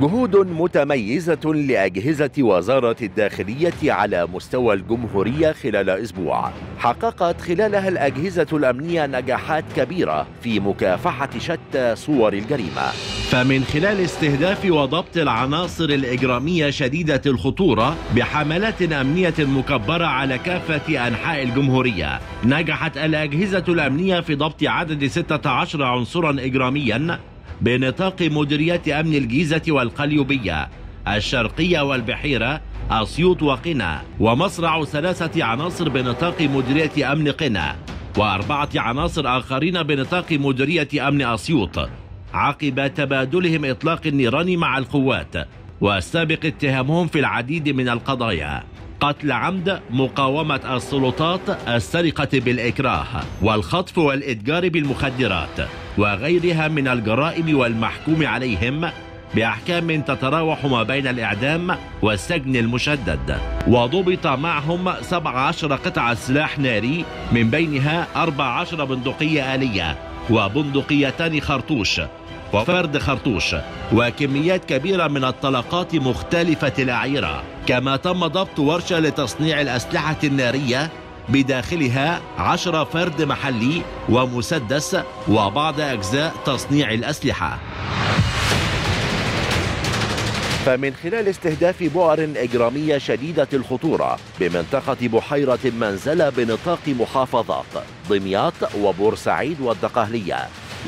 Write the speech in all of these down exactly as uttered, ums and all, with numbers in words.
جهود متميزة لأجهزة وزارة الداخلية على مستوى الجمهورية خلال أسبوع، حققت خلالها الأجهزة الأمنية نجاحات كبيرة في مكافحة شتى صور الجريمة. فمن خلال استهداف وضبط العناصر الإجرامية شديدة الخطورة بحملات أمنية مكبرة على كافة أنحاء الجمهورية، نجحت الأجهزة الأمنية في ضبط عدد ستة عشر عنصرا إجراميا بنطاق مديريات أمن الجيزة والقليوبية، الشرقية والبحيرة، أسيوط وقنا، ومصرع ثلاثة عناصر بنطاق مديرية أمن قنا، وأربعة عناصر آخرين بنطاق مديرية أمن أسيوط، عقب تبادلهم إطلاق النيران مع القوات والسابق اتهامهم في العديد من القضايا: قتل عمد، مقاومة السلطات، السرقة بالإكراه، والخطف والإتجار بالمخدرات، وغيرها من الجرائم، والمحكوم عليهم بأحكام تتراوح ما بين الإعدام والسجن المشدد. وضبط معهم سبع عشرة قطعة سلاح ناري، من بينها أربع عشرة بندقية آلية وبندقيتان خرطوش وفرد خرطوش، وكميات كبيرة من الطلقات مختلفة الأعيرة. كما تم ضبط ورشة لتصنيع الأسلحة النارية بداخلها عشرة فرد محلي ومسدس وبعض أجزاء تصنيع الأسلحة. فمن خلال استهداف بؤر إجرامية شديدة الخطورة بمنطقة بحيرة المنزلة بنطاق محافظات دمياط وبورسعيد والدقهلية،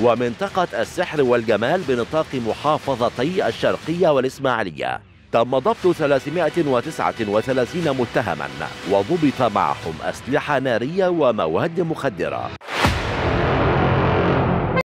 ومنطقة السحر والجمال بنطاق محافظتي الشرقية والإسماعيلية، تم ضبط ثلاثمائة وتسعة وثلاثين متهما، وضبط معهم أسلحة نارية ومواد مخدرة.